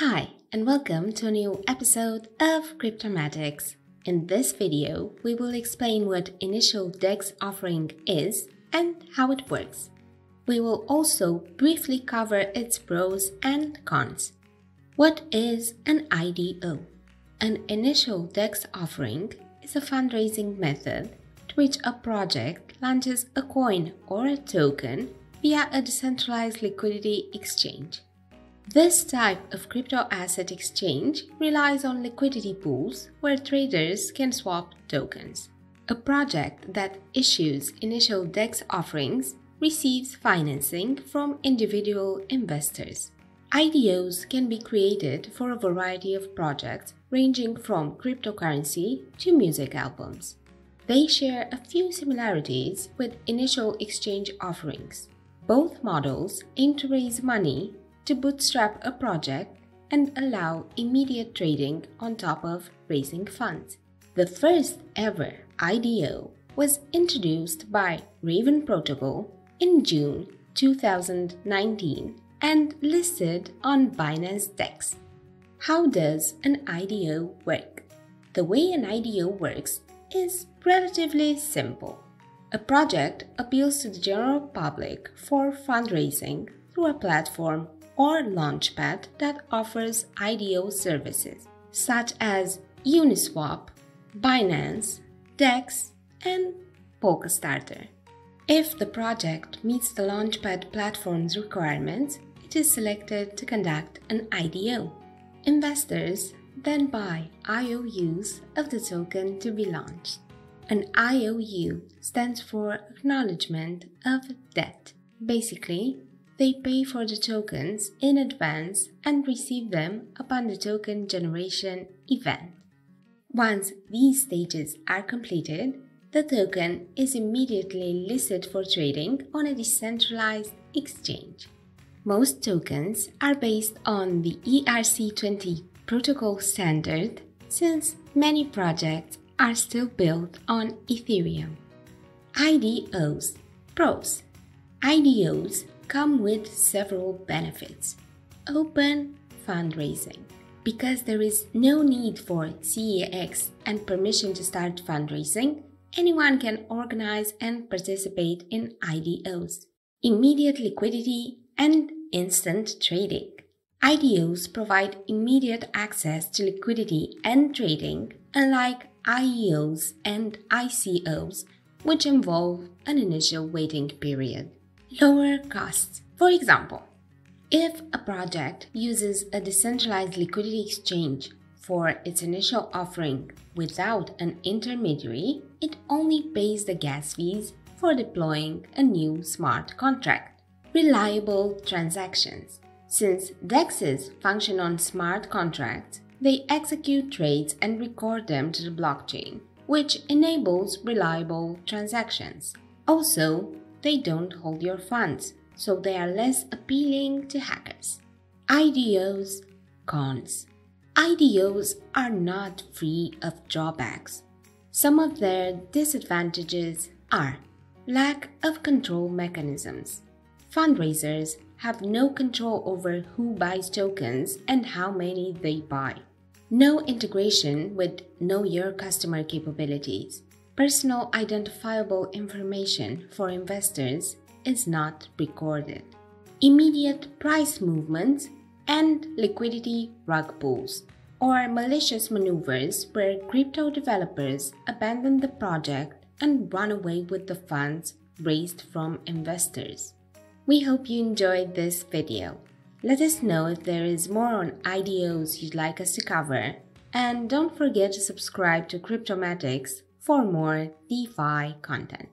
Hi, and welcome to a new episode of Cryptomatics. In this video, we will explain what Initial DEX Offering is and how it works. We will also briefly cover its pros and cons. What is an IDO? An Initial DEX Offering is a fundraising method to which a project launches a coin or a token via a decentralized liquidity exchange. This type of crypto asset exchange relies on liquidity pools where traders can swap tokens. A project that issues Initial DEX offerings receives financing from individual investors. IDOs can be created for a variety of projects ranging from cryptocurrency to music albums. They share a few similarities with Initial Exchange offerings. Both models aim to raise money to bootstrap a project and allow immediate trading on top of raising funds. The first ever IDO was introduced by Raven Protocol in June 2019 and listed on Binance Dex. How does an IDO work? The way an IDO works is relatively simple. A project appeals to the general public for fundraising through a platform or launchpad that offers IDO services, such as Uniswap, Binance, Dex, and PolkaStarter. If the project meets the launchpad platform's requirements, it is selected to conduct an IDO. Investors then buy IOUs of the token to be launched. An IOU stands for Acknowledgement of Debt. Basically, they pay for the tokens in advance and receive them upon the token generation event. Once these stages are completed, the token is immediately listed for trading on a decentralized exchange. Most tokens are based on the ERC20 protocol standard, since many projects are still built on Ethereum. IDOs. Pros. IDOs come with several benefits. Open fundraising. Because there is no need for CEX and permission to start fundraising, anyone can organize and participate in IDOs. Immediate liquidity and instant trading. IDOs provide immediate access to liquidity and trading, unlike IEOs and ICOs, which involve an initial waiting period. Lower costs. For example, if a project uses a decentralized liquidity exchange for its initial offering without an intermediary, it only pays the gas fees for deploying a new smart contract. Reliable transactions. Since DEXs function on smart contracts, they execute trades and record them to the blockchain, which enables reliable transactions. Also, they don't hold your funds, so they are less appealing to hackers. IDOs. Cons. IDOs are not free of drawbacks. Some of their disadvantages are lack of control mechanisms. Fundraisers have no control over who buys tokens and how many they buy. No integration with Know Your Customer capabilities. Personal identifiable information for investors is not recorded. Immediate price movements and liquidity rug pulls, or malicious maneuvers where crypto developers abandon the project and run away with the funds raised from investors. We hope you enjoyed this video. Let us know if there is more on IDOs you'd like us to cover, and don't forget to subscribe to Cryptomatics for more DeFi content.